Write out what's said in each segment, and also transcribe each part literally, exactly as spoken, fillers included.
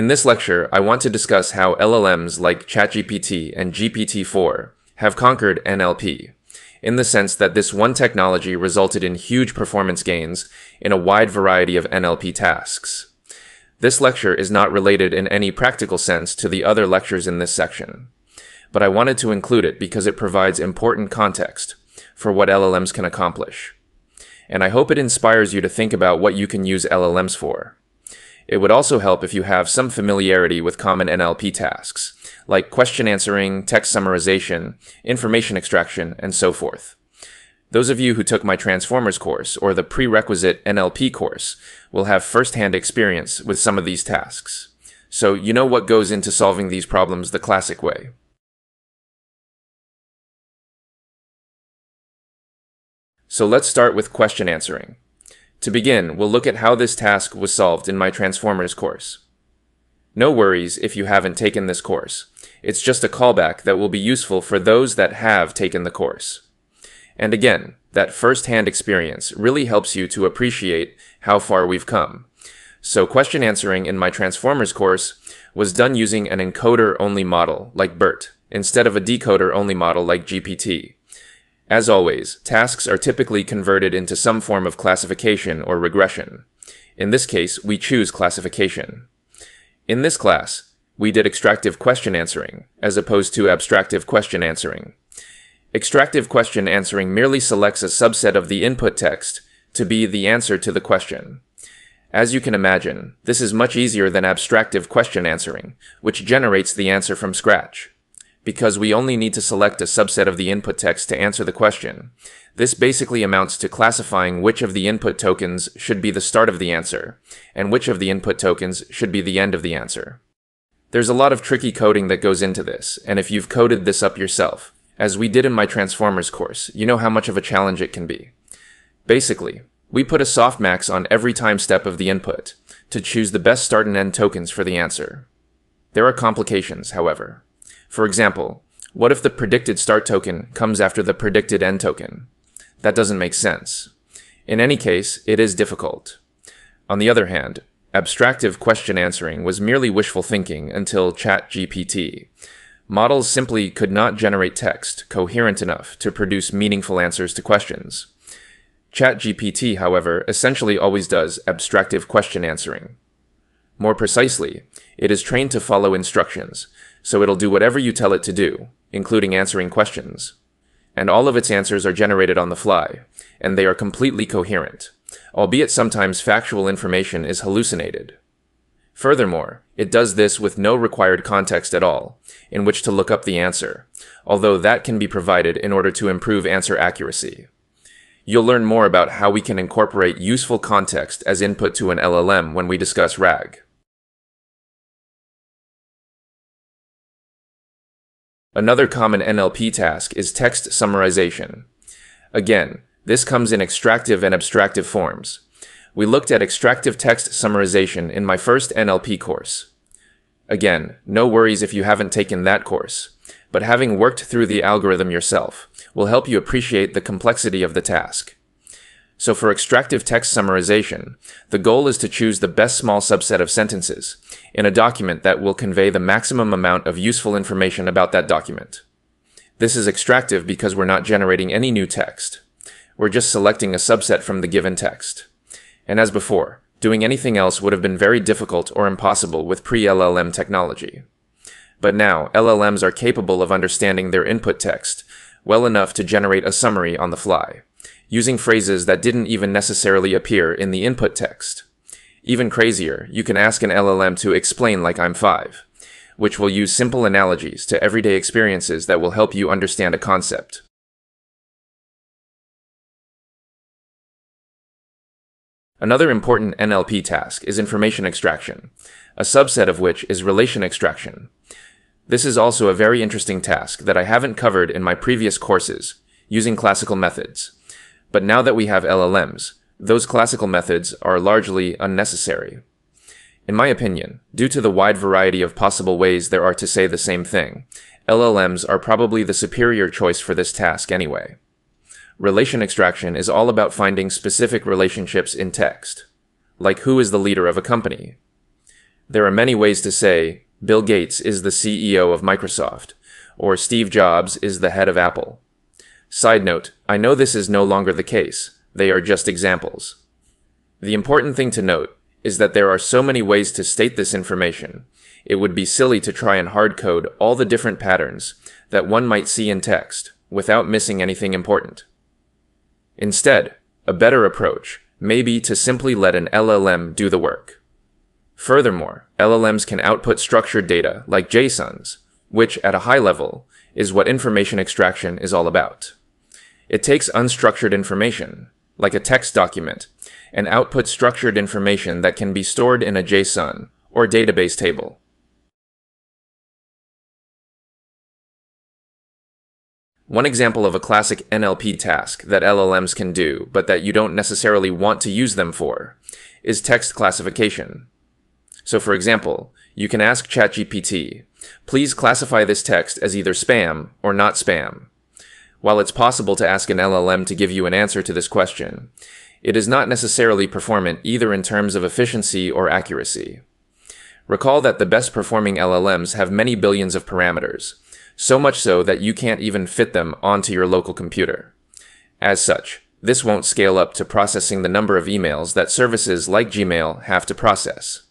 In this lecture, I want to discuss how L L Ms like ChatGPT and G P T four have conquered N L P, in the sense that this one technology resulted in huge performance gains in a wide variety of N L P tasks. This lecture is not related in any practical sense to the other lectures in this section, but I wanted to include it because it provides important context for what L L Ms can accomplish. And I hope it inspires you to think about what you can use L L Ms for. It would also help if you have some familiarity with common N L P tasks, like question answering, text summarization, information extraction, and so forth. Those of you who took my Transformers course or the prerequisite N L P course will have first-hand experience with some of these tasks, so you know what goes into solving these problems the classic way. So let's start with question answering. To begin, we'll look at how this task was solved in my Transformers course. No worries if you haven't taken this course. It's just a callback that will be useful for those that have taken the course. And again, that first-hand experience really helps you to appreciate how far we've come. So question answering in my Transformers course was done using an encoder-only model like BERT, instead of a decoder-only model like G P T. As always, tasks are typically converted into some form of classification or regression. In this case, we choose classification. In this class, we did extractive question answering, as opposed to abstractive question answering. Extractive question answering merely selects a subset of the input text to be the answer to the question. As you can imagine, this is much easier than abstractive question answering, which generates the answer from scratch. Because we only need to select a subset of the input text to answer the question, this basically amounts to classifying which of the input tokens should be the start of the answer, and which of the input tokens should be the end of the answer. There's a lot of tricky coding that goes into this, and if you've coded this up yourself, as we did in my Transformers course, you know how much of a challenge it can be. Basically, we put a softmax on every time step of the input to choose the best start and end tokens for the answer. There are complications, however. For example, what if the predicted start token comes after the predicted end token? That doesn't make sense. In any case, it is difficult. On the other hand, abstractive question answering was merely wishful thinking until ChatGPT. Models simply could not generate text coherent enough to produce meaningful answers to questions. ChatGPT, however, essentially always does abstractive question answering. More precisely, it is trained to follow instructions, so it'll do whatever you tell it to do, including answering questions. And all of its answers are generated on the fly, and they are completely coherent, albeit sometimes factual information is hallucinated. Furthermore, it does this with no required context at all, in which to look up the answer, although that can be provided in order to improve answer accuracy. You'll learn more about how we can incorporate useful context as input to an L L M when we discuss RAG. Another common N L P task is text summarization. Again, this comes in extractive and abstractive forms. We looked at extractive text summarization in my first N L P course. Again, no worries if you haven't taken that course, but having worked through the algorithm yourself will help you appreciate the complexity of the task. So for extractive text summarization, the goal is to choose the best small subset of sentences in a document that will convey the maximum amount of useful information about that document. This is extractive because we're not generating any new text. We're just selecting a subset from the given text. And as before, doing anything else would have been very difficult or impossible with pre-L L M technology. But now, L L Ms are capable of understanding their input text well enough to generate a summary on the fly, using phrases that didn't even necessarily appear in the input text. Even crazier, you can ask an L L M to explain like I'm five, which will use simple analogies to everyday experiences that will help you understand a concept. Another important N L P task is information extraction, a subset of which is relation extraction. This is also a very interesting task that I haven't covered in my previous courses, using classical methods. But now that we have L L Ms, those classical methods are largely unnecessary. In my opinion, due to the wide variety of possible ways there are to say the same thing, L L Ms are probably the superior choice for this task anyway. Relation extraction is all about finding specific relationships in text, like who is the leader of a company. There are many ways to say, Bill Gates is the C E O of Microsoft, or Steve Jobs is the head of Apple. Side note, I know this is no longer the case. They are just examples. The important thing to note is that there are so many ways to state this information, it would be silly to try and hard-code all the different patterns that one might see in text without missing anything important. Instead, a better approach may be to simply let an L L M do the work. Furthermore, L L Ms can output structured data like JSONs, which, at a high level, is what information extraction is all about. It takes unstructured information, like a text document, and outputs structured information that can be stored in a JSON or database table. One example of a classic N L P task that L L Ms can do, but that you don't necessarily want to use them for, is text classification. So for example, you can ask ChatGPT, please classify this text as either spam or not spam. While it's possible to ask an L L M to give you an answer to this question, it is not necessarily performant either in terms of efficiency or accuracy. Recall that the best-performing L L Ms have many billions of parameters, so much so that you can't even fit them onto your local computer. As such, this won't scale up to processing the number of emails that services like Gmail have to process.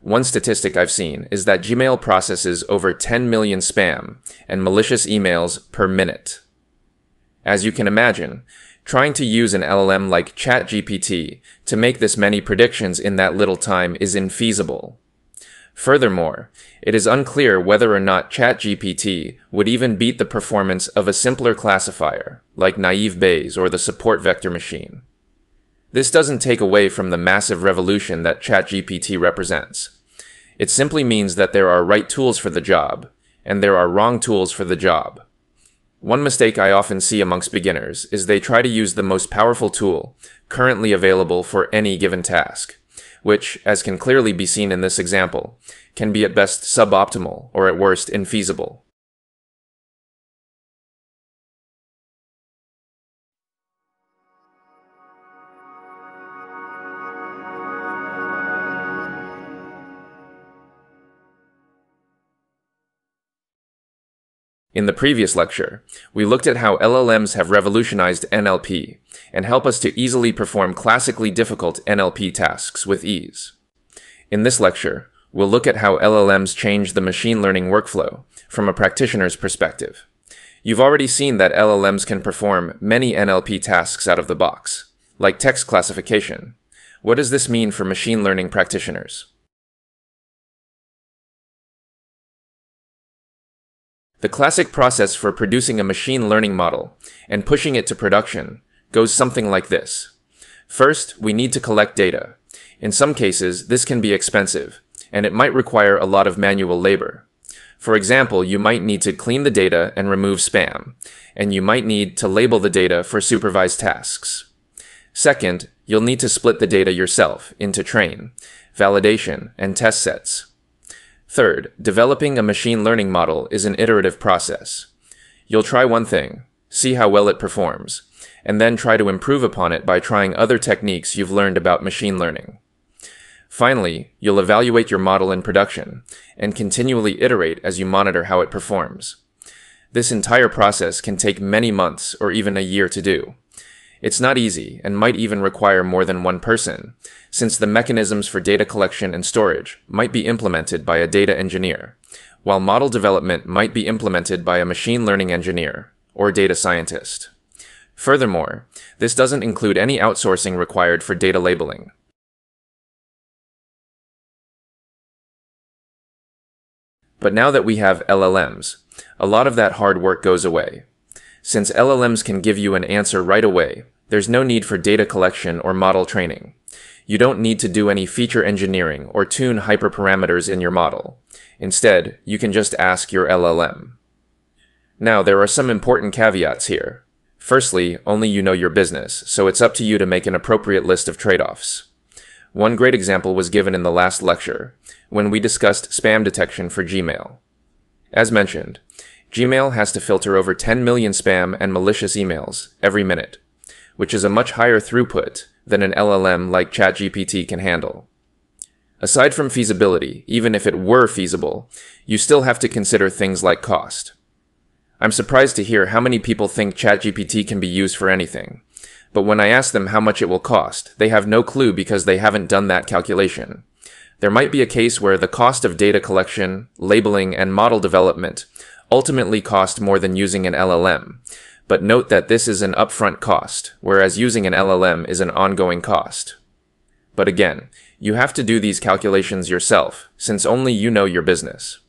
One statistic I've seen is that Gmail processes over ten million spam and malicious emails per minute. As you can imagine, trying to use an L L M like ChatGPT to make this many predictions in that little time is infeasible. Furthermore, it is unclear whether or not ChatGPT would even beat the performance of a simpler classifier, like Naive Bayes or the support vector machine. This doesn't take away from the massive revolution that ChatGPT represents. It simply means that there are right tools for the job, and there are wrong tools for the job. One mistake I often see amongst beginners is they try to use the most powerful tool currently available for any given task, which, as can clearly be seen in this example, can be at best suboptimal or at worst infeasible. In the previous lecture, we looked at how L L Ms have revolutionized N L P and help us to easily perform classically difficult N L P tasks with ease. In this lecture, we'll look at how L L Ms change the machine learning workflow from a practitioner's perspective. You've already seen that L L Ms can perform many N L P tasks out of the box, like text classification. What does this mean for machine learning practitioners? The classic process for producing a machine learning model and pushing it to production goes something like this. First, we need to collect data. In some cases, this can be expensive, and it might require a lot of manual labor. For example, you might need to clean the data and remove spam, and you might need to label the data for supervised tasks. Second, you'll need to split the data yourself into train, validation, and test sets. Third, developing a machine learning model is an iterative process. You'll try one thing, see how well it performs, and then try to improve upon it by trying other techniques you've learned about machine learning. Finally, you'll evaluate your model in production and continually iterate as you monitor how it performs. This entire process can take many months or even a year to do. It's not easy and might even require more than one person, since the mechanisms for data collection and storage might be implemented by a data engineer, while model development might be implemented by a machine learning engineer or data scientist. Furthermore, this doesn't include any outsourcing required for data labeling. But now that we have L L Ms, a lot of that hard work goes away. Since L L Ms can give you an answer right away, there's no need for data collection or model training. You don't need to do any feature engineering or tune hyperparameters in your model. Instead, you can just ask your L L M. Now, there are some important caveats here. Firstly, only you know your business, so it's up to you to make an appropriate list of trade-offs. One great example was given in the last lecture, when we discussed spam detection for Gmail. As mentioned, Gmail has to filter over ten million spam and malicious emails every minute, which is a much higher throughput than an L L M like ChatGPT can handle. Aside from feasibility, even if it were feasible, you still have to consider things like cost. I'm surprised to hear how many people think ChatGPT can be used for anything, but when I ask them how much it will cost, they have no clue because they haven't done that calculation. There might be a case where the cost of data collection, labeling, and model development ultimately cost more than using an L L M, but note that this is an upfront cost, whereas using an L L M is an ongoing cost. But again, you have to do these calculations yourself, since only you know your business.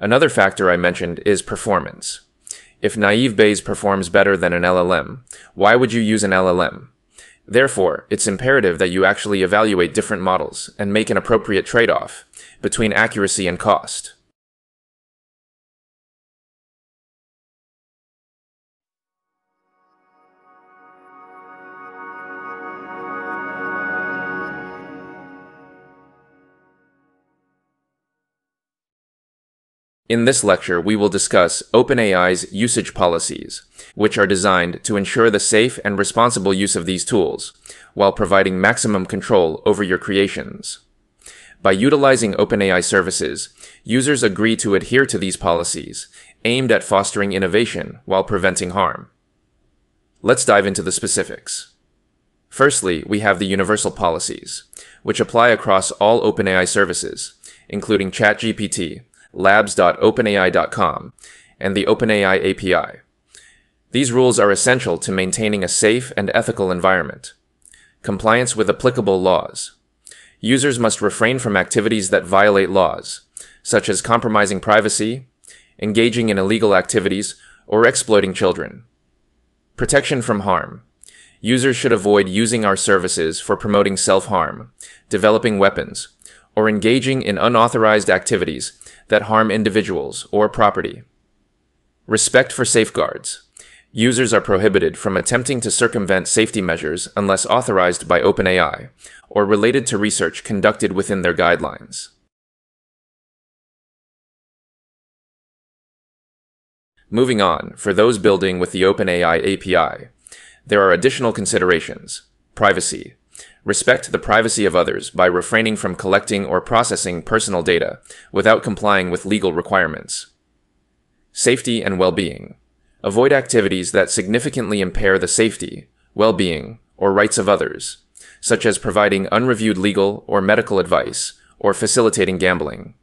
Another factor I mentioned is performance. If Naive Bayes performs better than an L L M, why would you use an L L M? Therefore, it's imperative that you actually evaluate different models and make an appropriate trade-off between accuracy and cost. In this lecture, we will discuss OpenAI's usage policies, which are designed to ensure the safe and responsible use of these tools, while providing maximum control over your creations. By utilizing OpenAI services, users agree to adhere to these policies, aimed at fostering innovation while preventing harm. Let's dive into the specifics. Firstly, we have the universal policies, which apply across all OpenAI services, including ChatGPT, labs dot open A I dot com, and the OpenAI A P I. These rules are essential to maintaining a safe and ethical environment. Compliance with applicable laws. Users must refrain from activities that violate laws, such as compromising privacy, engaging in illegal activities, or exploiting children. Protection from harm. Users should avoid using our services for promoting self-harm, developing weapons, or engaging in unauthorized activities that harm individuals or property. Respect for safeguards. Users are prohibited from attempting to circumvent safety measures unless authorized by OpenAI or related to research conducted within their guidelines. Moving on, for those building with the OpenAI A P I, there are additional considerations. Privacy. Respect the privacy of others by refraining from collecting or processing personal data without complying with legal requirements. Safety and well-being. Avoid activities that significantly impair the safety, well-being, or rights of others, such as providing unreviewed legal or medical advice or facilitating gambling.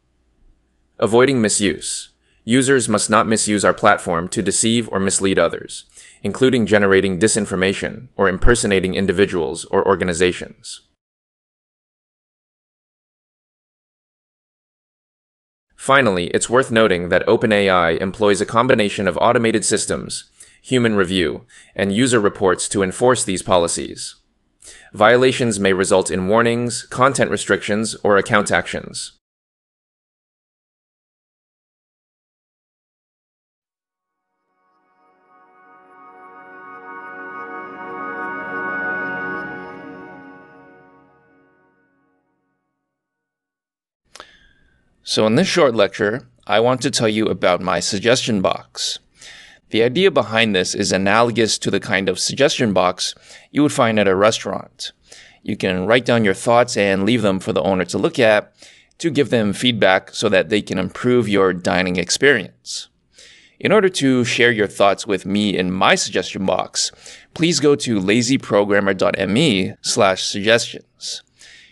Avoiding misuse. Users must not misuse our platform to deceive or mislead others, including generating disinformation or impersonating individuals or organizations. Finally, it's worth noting that OpenAI employs a combination of automated systems, human review, and user reports to enforce these policies. Violations may result in warnings, content restrictions, or account actions. So in this short lecture, I want to tell you about my suggestion box. The idea behind this is analogous to the kind of suggestion box you would find at a restaurant. You can write down your thoughts and leave them for the owner to look at to give them feedback so that they can improve your dining experience. In order to share your thoughts with me in my suggestion box, please go to lazy programmer dot M E slash suggestions.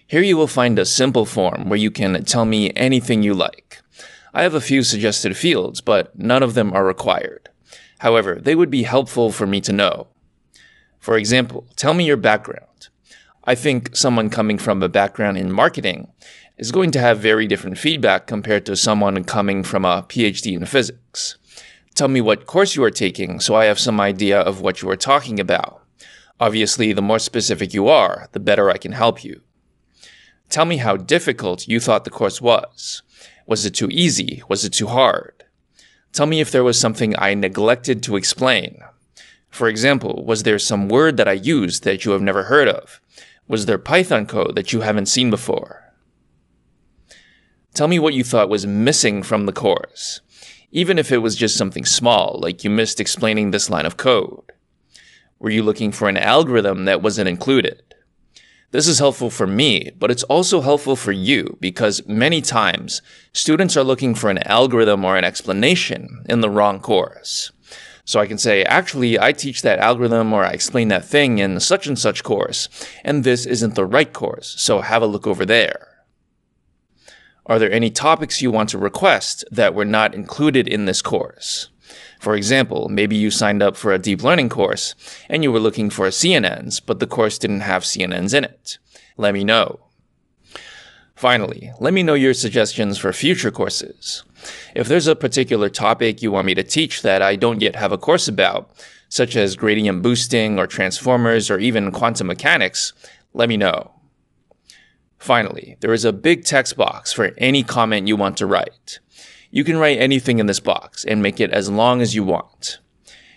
Here you will find a simple form where you can tell me anything you like. I have a few suggested fields, but none of them are required. However, they would be helpful for me to know. For example, tell me your background. I think someone coming from a background in marketing is going to have very different feedback compared to someone coming from a P H D in physics. Tell me what course you are taking so I have some idea of what you are talking about. Obviously, the more specific you are, the better I can help you. Tell me how difficult you thought the course was. Was it too easy? Was it too hard? Tell me if there was something I neglected to explain. For example, was there some word that I used that you have never heard of? Was there Python code that you haven't seen before? Tell me what you thought was missing from the course, even if it was just something small, like you missed explaining this line of code. Were you looking for an algorithm that wasn't included? This is helpful for me, but it's also helpful for you because many times students are looking for an algorithm or an explanation in the wrong course. So I can say, actually, I teach that algorithm or I explain that thing in such and such course, and this isn't the right course, so have a look over there. Are there any topics you want to request that were not included in this course? For example, maybe you signed up for a deep learning course and you were looking for C N Ns, but the course didn't have C N Ns in it. Let me know. Finally, let me know your suggestions for future courses. If there's a particular topic you want me to teach that I don't yet have a course about, such as gradient boosting or transformers or even quantum mechanics, let me know. Finally, there is a big text box for any comment you want to write. You can write anything in this box and make it as long as you want.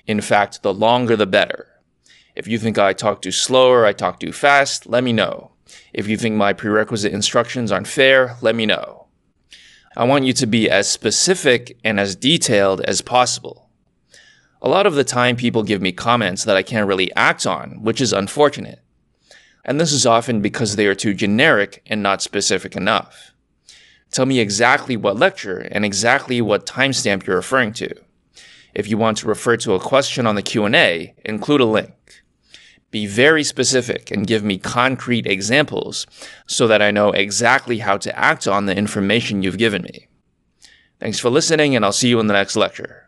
In fact, the longer the better. If you think I talk too slow or I talk too fast, let me know. If you think my prerequisite instructions aren't fair, let me know. I want you to be as specific and as detailed as possible. A lot of the time people give me comments that I can't really act on, which is unfortunate. And this is often because they are too generic and not specific enough. Tell me exactly what lecture and exactly what timestamp you're referring to. If you want to refer to a question on the Q and A, include a link. Be very specific and give me concrete examples so that I know exactly how to act on the information you've given me. Thanks for listening, and I'll see you in the next lecture.